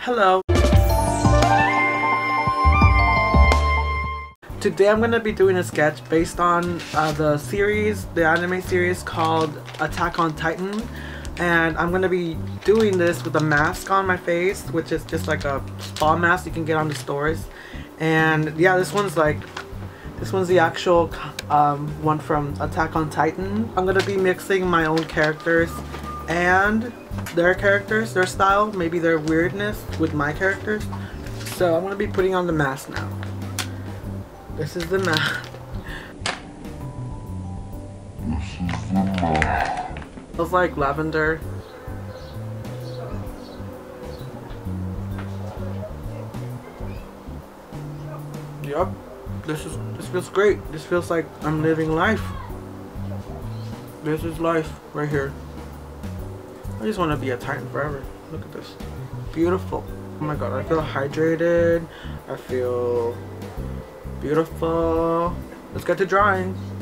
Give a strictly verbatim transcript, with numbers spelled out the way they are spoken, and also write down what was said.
Hello. Today I'm going to be doing a sketch based on uh, the series, the anime series called Attack on Titan. And I'm going to be doing this with a mask on my face, which is just like a spa mask you can get on the stores. And yeah, this one's like, this one's the actual um, one from Attack on Titan. I'm going to be mixing my own characters and their characters, their style, maybe their weirdness with my characters. So I'm going to be putting on the mask now. This is the mask. This is the mask. Smells like lavender. Yup. This is this feels great. This feels like I'm living life. This is life right here. I just want to be a Titan forever. Look at this. Beautiful. Oh my god, I feel hydrated. I feel beautiful. Let's get to drawing.